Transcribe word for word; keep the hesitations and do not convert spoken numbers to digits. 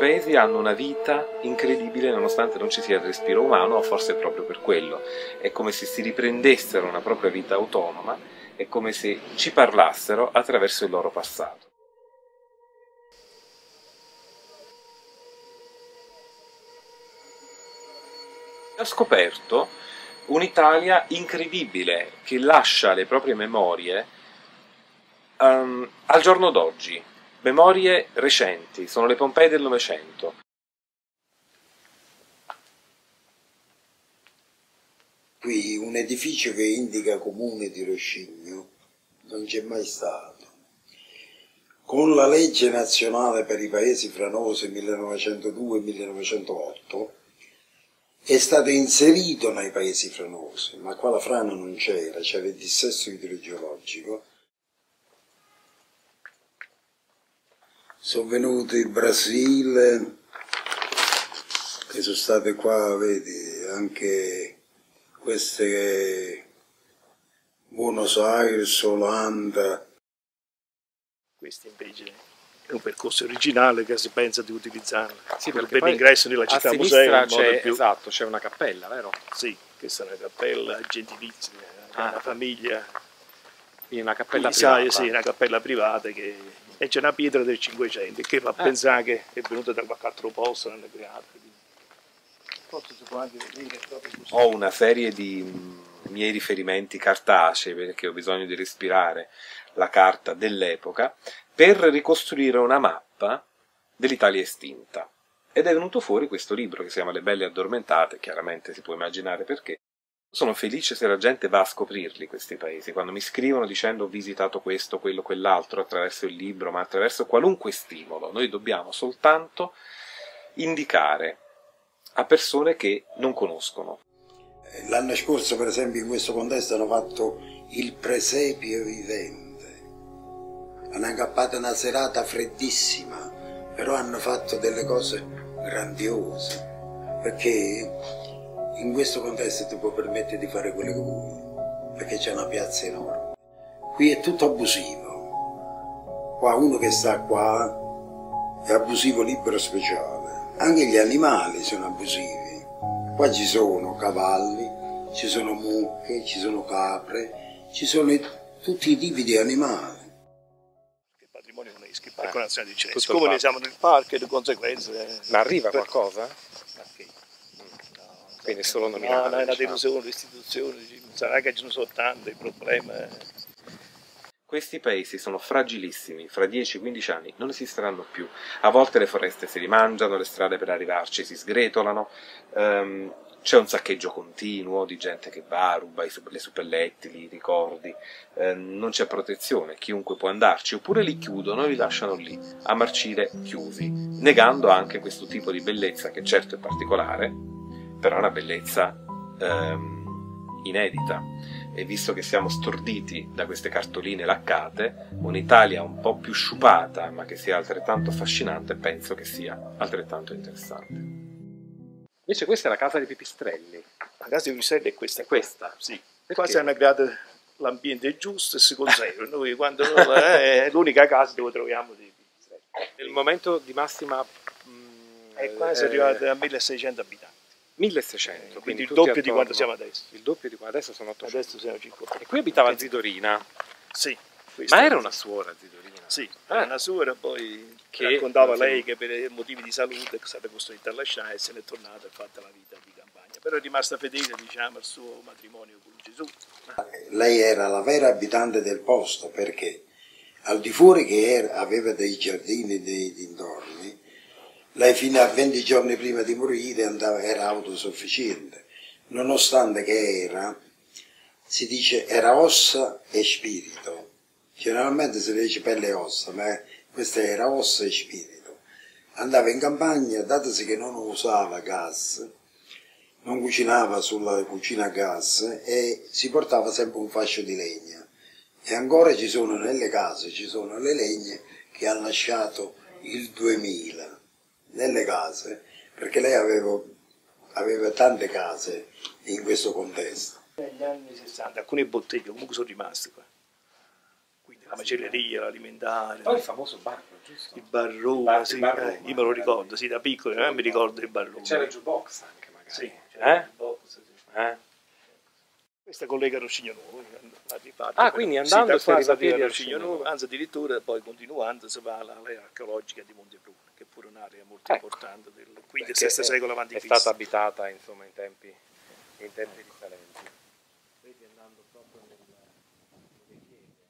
paesi hanno una vita incredibile nonostante non ci sia il respiro umano, o forse proprio per quello. È come se si riprendessero una propria vita autonoma, è come se ci parlassero attraverso il loro passato. Ho scoperto un'Italia incredibile che lascia le proprie memorie um, al giorno d'oggi. Memorie recenti, sono le Pompei del Novecento. Qui un edificio che indica comune di Roscigno non c'è mai stato. Con la legge nazionale per i paesi franosi millenovecentodue millenovecentotto è stato inserito nei paesi franosi, ma qua la frana non c'era, c'era il dissesto idrogeologico. Sono venuti il Brasile, che sono state qua, vedi, anche queste Buenos Aires, Olanda. Questi invece è un percorso originale che si pensa di utilizzare sì, per l'ingresso nella città museo. A sinistra c'è esatto, una cappella, vero? Sì, questa è una cappella gentilizia, ah. una famiglia. Quindi una cappella quindi, privata. Sai, sì, una cappella privata che... E c'è una pietra del Cinquecento che fa eh. pensare che è venuta da qualche altro posto. Nelle ho una serie di miei riferimenti cartacei perché ho bisogno di respirare la carta dell'epoca per ricostruire una mappa dell'Italia estinta. Ed è venuto fuori questo libro che si chiama Le Belle Addormentate, chiaramente si può immaginare perché. Sono felice se la gente va a scoprirli questi paesi, quando mi scrivono dicendo ho visitato questo, quello, quell'altro attraverso il libro, ma attraverso qualunque stimolo. Noi dobbiamo soltanto indicare a persone che non conoscono. L'anno scorso per esempio in questo contesto hanno fatto il presepio vivente, hanno aggappata una serata freddissima, però hanno fatto delle cose grandiose, perché... In questo contesto ti può permettere di fare quello che vuoi, perché c'è una piazza enorme. Qui è tutto abusivo. Qua uno che sta qua è abusivo libero speciale. Anche gli animali sono abusivi. Qua ci sono cavalli, ci sono mucche, ci sono capre, ci sono tutti i tipi di animali. Che patrimonio UNESCO, il Parco Nazionale di Cinesi. Siccome noi siamo nel parco e di conseguenza... Ma arriva qualcosa? Quindi solo nominale, no, no, è una delusione, l'istituzione, sarà che ci sono soltanto i problemi. Questi paesi sono fragilissimi, fra dieci quindici anni non esisteranno più. A volte le foreste si rimangiano, le strade per arrivarci si sgretolano, um, c'è un saccheggio continuo di gente che va, ruba i, le suppellettili, i ricordi, um, non c'è protezione, chiunque può andarci, oppure li chiudono e li lasciano lì, a marcire chiusi, negando anche questo tipo di bellezza che certo è particolare, però è una bellezza ehm, inedita. E visto che siamo storditi da queste cartoline laccate, un'Italia un po' più sciupata, ma che sia altrettanto affascinante, penso che sia altrettanto interessante. Invece questa è la casa dei pipistrelli. La casa dei pipistrelli è questa. È questa? Sì. Qua si hanno creato l'ambiente giusto e si conserva. Noi quando è l'unica casa dove troviamo dei pipistrelli. Nel momento di massima... Mh, è quasi eh, arrivati a milleseicento abitanti. milleseicento, eh, quindi il doppio attorno, di quanto siamo adesso. Il doppio di quanto adesso sono ottocento. Adesso siamo cinquecento. E qui abitava Zidorina. Sì. Ma era una suora Zidorina? Sì, ah. era una suora poi che raccontava lei che per motivi di salute è stata costretta a lasciare e se n'è tornata e fatta la vita di campagna. Però è rimasta fedele, diciamo, al suo matrimonio con Gesù. Lei era la vera abitante del posto perché al di fuori che era, aveva dei giardini dei dintorni. Lei fino a venti giorni prima di morire andava, era autosufficiente, nonostante che era, si dice, era ossa e spirito. Generalmente si dice pelle e ossa, ma questa era ossa e spirito. Andava in campagna, datasi che non usava gas, non cucinava sulla cucina a gas e si portava sempre un fascio di legna. E ancora ci sono nelle case, ci sono le legne che ha lasciato il duemila. Nelle case, perché lei aveva, aveva tante case in questo contesto. Negli anni sessanta alcune botteghe comunque sono rimaste qua. quindi la macelleria, l'alimentare. Poi il famoso bar, giusto? Il bar Roma, sì, bar Roma, eh, io me lo ricordo, sì, da piccolo, eh, mi ricordo il bar Roma. C'era il jukebox anche magari. Sì, c'era eh? il jukebox, sì. eh? Questa collega Roscigno Nuovo. Ah, quindi andando sì, da qua a Roscigno Nuovo, anzi addirittura poi continuando si va all'area archeologica di Montebruna, che è pure un'area molto ecco. importante del quinto e sesto secolo avanti Cristo. È stata abitata insomma in tempi, in tempi risalenti. Vedi andando proprio nelle chiese.